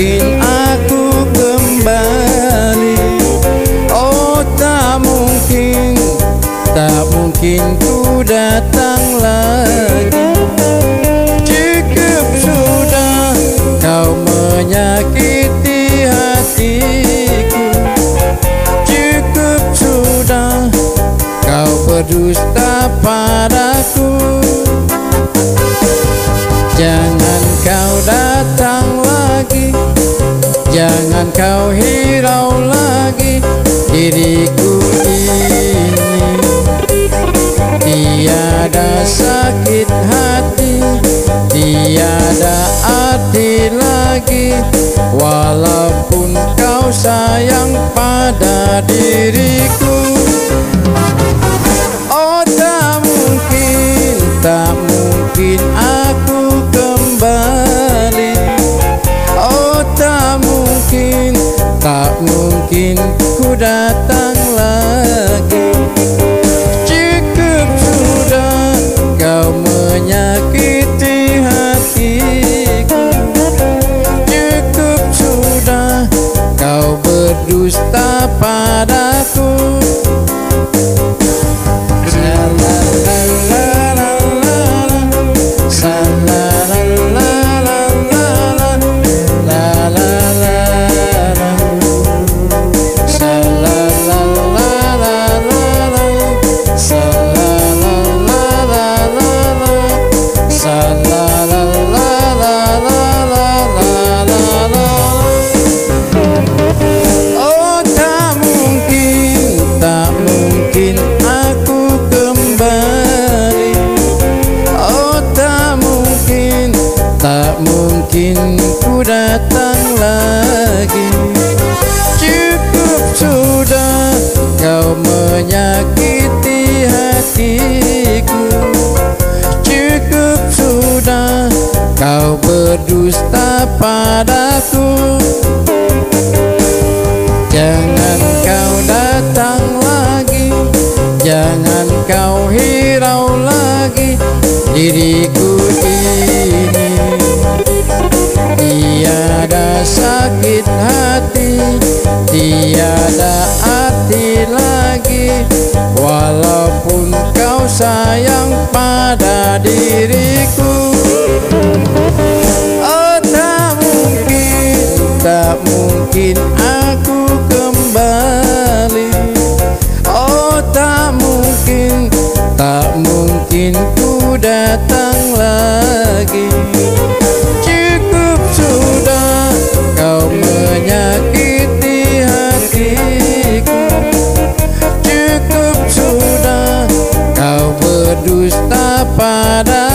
Bikin aku kembali. Oh tak mungkin ku datang lagi. Cukup sudah kau menyakiti hatiku. Cukup sudah kau berdusta padaku. Jangan kau datang lagi, jangan kau hirau lagi diriku ini. Tiada sakit hati, tiada arti lagi, walaupun kau sayang pada diriku. Oh tak mungkin aku kembali. Oh tak mungkin ku datang lagi. Cukup sudah kau menyakiti hatiku. Cukup sudah kau berdusta padaku. Ku datang lagi. Cukup sudah kau menyakiti hatiku. Cukup sudah kau berdusta padaku. Jangan kau datang lagi, jangan kau hirau lagi diriku ini. Tiada sakit hati, tiada arti lagi, walaupun kau sayang pada diriku. Oh tak mungkin aku kembali. Oh tak mungkin ku datang lagi. Menyakiti hatiku. Cukup sudah kau berdusta pada